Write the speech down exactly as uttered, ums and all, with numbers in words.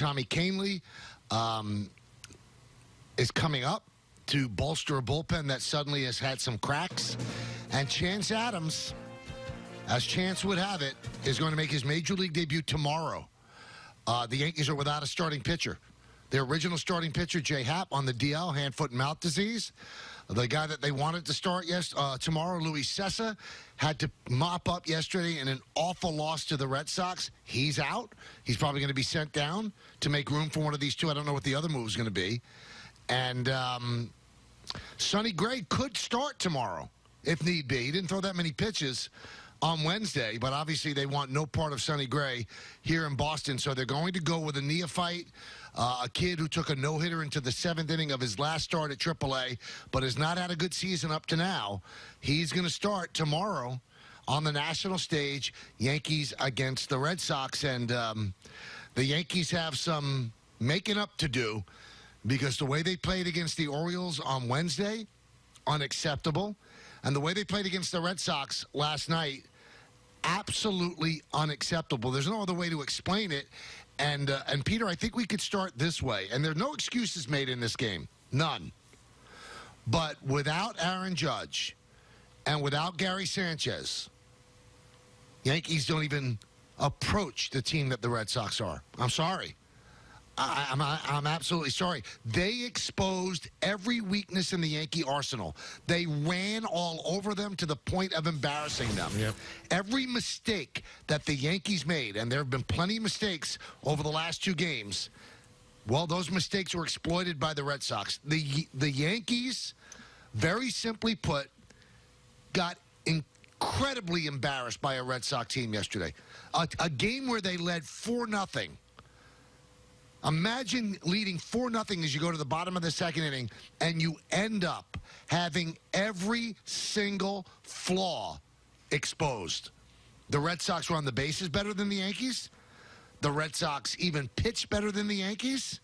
Tommy Canely um, is coming up to bolster a bullpen that suddenly has had some cracks. And Chance Adams, as Chance would have it, is going to make his Major League debut tomorrow. Uh, the Yankees are without a starting pitcher. Their original starting pitcher, Jay Happ, on the D L, hand, foot, and mouth disease. The guy that they wanted to start yes, uh, tomorrow, Luis Sessa, had to mop up yesterday in an awful loss to the Red Sox. He's out. He's probably going to be sent down to make room for one of these two. I don't know what the other move is going to be. And um, Sonny Gray could start tomorrow, if need be. He didn't throw that many pitches on Wednesday, but obviously they want no part of Sonny Gray here in Boston, so they're going to go with a neophyte, uh, a kid who took a no-hitter into the seventh inning of his last start at triple A, but has not had a good season up to now. He's going to start tomorrow on the national stage, Yankees against the Red Sox, and um, the Yankees have some making up to do because the way they played against the Orioles on Wednesday, unacceptable, and the way they played against the Red Sox last night, absolutely unacceptable. There's no other way to explain it. And, uh, and Peter, I think we could start this way. And there are no excuses made in this game. None. But without Aaron Judge and without Gary Sanchez, Yankees don't even approach the team that the Red Sox are. I'm sorry. I, I'm, I'm absolutely sorry. They exposed every weakness in the Yankee arsenal. They ran all over them to the point of embarrassing them. Yep. Every mistake that the Yankees made, and there have been plenty of mistakes over the last two games, well, those mistakes were exploited by the Red Sox. The, the Yankees, very simply put, got incredibly embarrassed by a Red Sox team yesterday. A, a game where they led four nothing. Imagine leading four nothing as you go to the bottom of the second inning and you end up having every single flaw exposed. The Red Sox were on the bases better than the Yankees. The Red Sox even pitched better than the Yankees.